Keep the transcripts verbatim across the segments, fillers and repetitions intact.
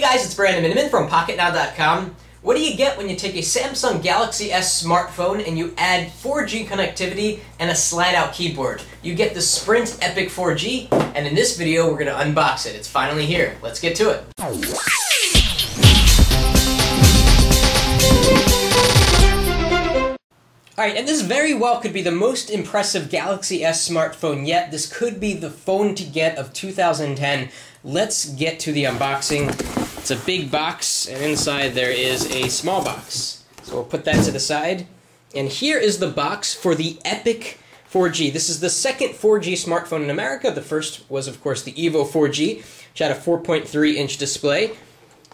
Hey guys, it's Brandon Miniman from Pocketnow dot com. What do you get when you take a Samsung Galaxy S smartphone and you add four G connectivity and a slide-out keyboard? You get the Sprint Epic four G, and in this video we're going to unbox it. It's finally here. Let's get to it. Alright, and this very well could be the most impressive Galaxy S smartphone yet. This could be the phone to get of two thousand ten. Let's get to the unboxing. It's a big box, and inside there is a small box. So we'll put that to the side. And here is the box for the Epic four G. This is the second four G smartphone in America. The first was, of course, the Evo four G, which had a four point three inch display.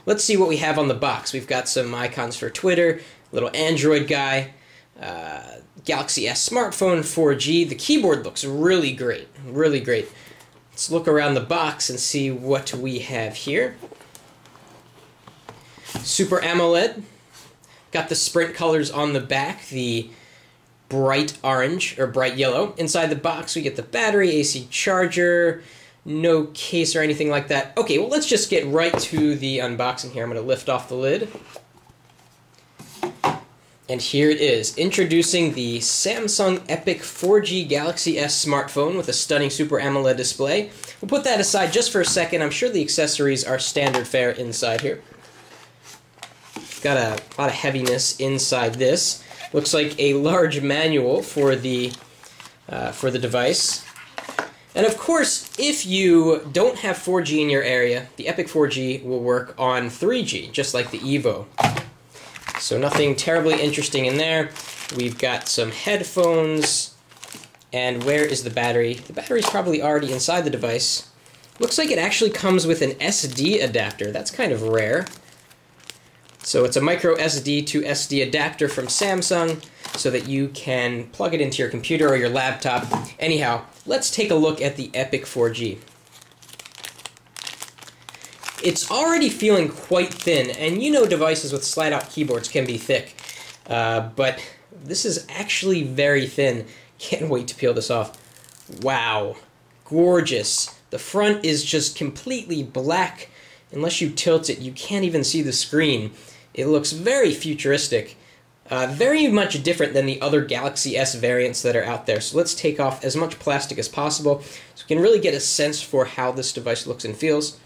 Let's see what we have on the box. We've got some icons for Twitter, little Android guy. Uh, Galaxy S smartphone, four G. The keyboard looks really great, really great. Let's look around the box and see what we have here. Super AMOLED. Got the Sprint colors on the back, the bright orange, or bright yellow. Inside the box we get the battery, A C charger, no case or anything like that. Okay, well let's just get right to the unboxing here. I'm going to lift off the lid. And here it is, introducing the Samsung Epic four G Galaxy S smartphone with a stunning Super AMOLED display. We'll put that aside just for a second. I'm sure the accessories are standard fare inside here. Got a lot of heaviness inside this. Looks like a large manual for the, uh, for the device. And of course, if you don't have four G in your area, the Epic four G will work on three G, just like the Evo. So nothing terribly interesting in there. We've got some headphones. And where is the battery? The battery's probably already inside the device. Looks like it actually comes with an S D adapter. That's kind of rare. So it's a micro S D to S D adapter from Samsung so that you can plug it into your computer or your laptop. Anyhow, let's take a look at the Epic four G. It's already feeling quite thin, and you know devices with slide-out keyboards can be thick, uh, but this is actually very thin. Can't wait to peel this off. Wow, gorgeous. The front is just completely black. Unless you tilt it, you can't even see the screen. It looks very futuristic, uh, very much different than the other Galaxy S variants that are out there. So let's take off as much plastic as possible so we can really get a sense for how this device looks and feels.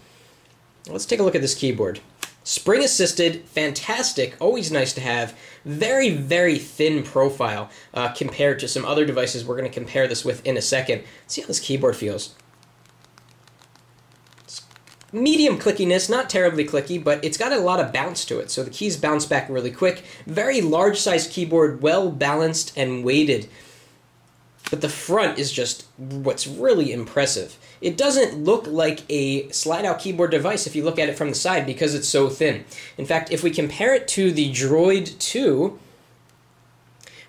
Let's take a look at this keyboard. Spring assisted, fantastic, always nice to have. Very, very thin profile uh, compared to some other devices we're going to compare this with in a second. Let's see how this keyboard feels. It's medium clickiness, not terribly clicky, but it's got a lot of bounce to it, so the keys bounce back really quick. Very large size keyboard, well balanced and weighted. But the front is just what's really impressive. It doesn't look like a slide-out keyboard device if you look at it from the side because it's so thin. In fact, if we compare it to the Droid two,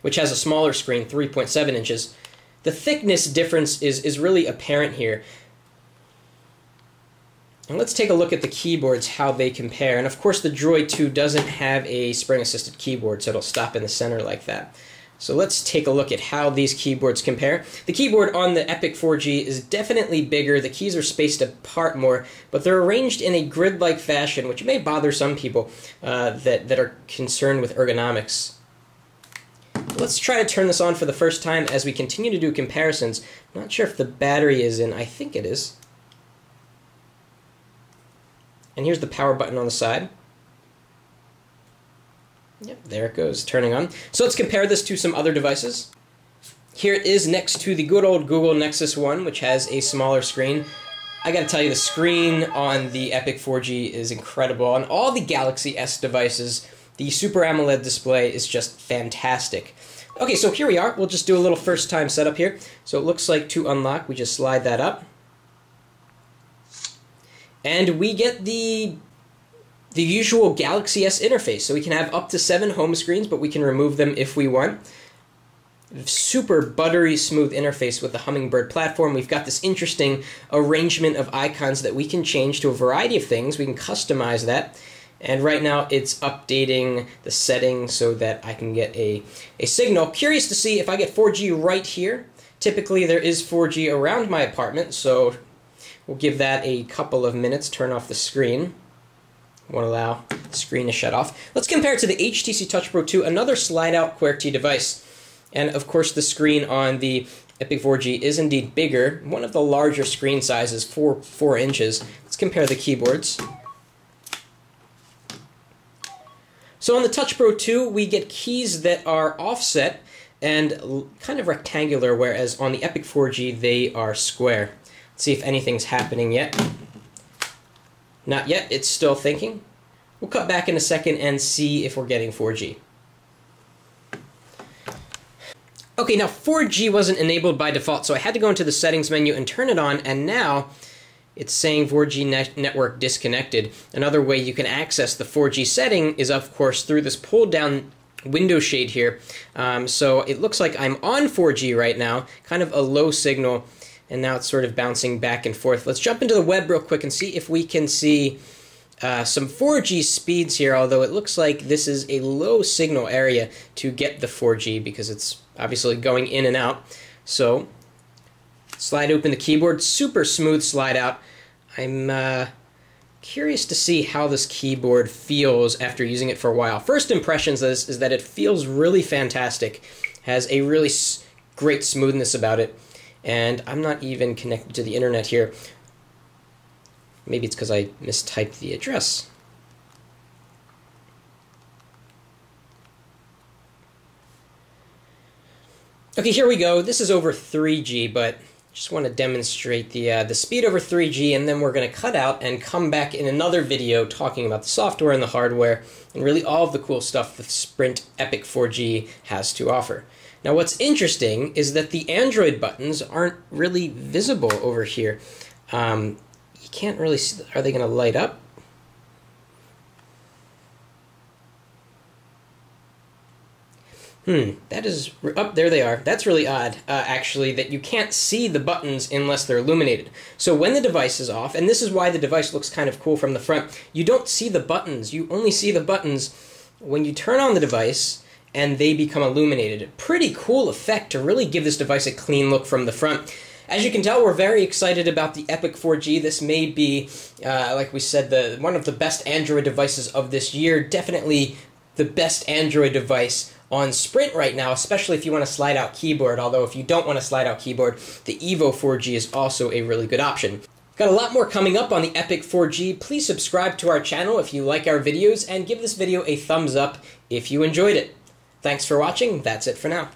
which has a smaller screen, three point seven inches, the thickness difference is, is really apparent here. And let's take a look at the keyboards, how they compare. And of course, the Droid two doesn't have a spring-assisted keyboard, so it'll stop in the center like that. So let's take a look at how these keyboards compare. The keyboard on the Epic four G is definitely bigger. The keys are spaced apart more, but they're arranged in a grid-like fashion, which may bother some people uh, that, that are concerned with ergonomics. Let's try to turn this on for the first time as we continue to do comparisons. I'm not sure if the battery is in. I think it is. And here's the power button on the side. Yep, there it goes, turning on. So let's compare this to some other devices. Here it is next to the good old Google Nexus One, which has a smaller screen. I gotta tell you, the screen on the Epic four G is incredible. On all the Galaxy S devices, the Super AMOLED display is just fantastic. Okay, so here we are. We'll just do a little first-time setup here. So it looks like to unlock, we just slide that up. And we get the the usual Galaxy S interface, so we can have up to seven home screens, but we can remove them if we want. Super buttery smooth interface with the Humminbird platform. We've got this interesting arrangement of icons that we can change to a variety of things. We can customize that. And right now it's updating the settings so that I can get a, a signal. Curious to see if I get four G right here. Typically there is four G around my apartment, so we'll give that a couple of minutes, turn off the screen. won't allow the screen to shut off. Let's compare it to the H T C Touch Pro two, another slide-out QWERTY device. And of course, the screen on the Epic four G is indeed bigger, one of the larger screen sizes, four, four inches. Let's compare the keyboards. So on the Touch Pro two, we get keys that are offset and kind of rectangular, whereas on the Epic four G, they are square. Let's see if anything's happening yet. Not yet, it's still thinking. We'll cut back in a second and see if we're getting four G. Okay, now four G wasn't enabled by default, so I had to go into the settings menu and turn it on, and now it's saying four G net network disconnected. Another way you can access the four G setting is, of course, through this pull-down window shade here. Um, so it looks like I'm on four G right now, kind of a low signal, and now it's sort of bouncing back and forth. Let's jump into the web real quick and see if we can see Uh, some four G speeds here, although it looks like this is a low signal area to get the four G because it's obviously going in and out. So, slide open the keyboard, super smooth slide out. I'm uh, curious to see how this keyboard feels after using it for a while. First impressions of this is that it feels really fantastic, has a really s great smoothness about it, and I'm not even connected to the internet here. Maybe it's because I mistyped the address. Okay, here we go. This is over three G, but just want to demonstrate the, uh, the speed over three G, and then we're going to cut out and come back in another video talking about the software and the hardware and really all of the cool stuff the Sprint Epic four G has to offer. Now, what's interesting is that the Android buttons aren't really visible over here. Um, You can't really see. Are they going to light up? Hmm, that is... Up there they are. That's really odd, uh, actually, that you can't see the buttons unless they're illuminated. So when the device is off, and this is why the device looks kind of cool from the front, you don't see the buttons. You only see the buttons when you turn on the device and they become illuminated. Pretty cool effect to really give this device a clean look from the front. As you can tell, we're very excited about the Epic four G. This may be, uh, like we said, the one of the best Android devices of this year. Definitely the best Android device on Sprint right now, especially if you want a slide-out keyboard. Although if you don't want a slide-out keyboard, the Evo four G is also a really good option. Got a lot more coming up on the Epic four G. Please subscribe to our channel if you like our videos, and give this video a thumbs up if you enjoyed it. Thanks for watching. That's it for now.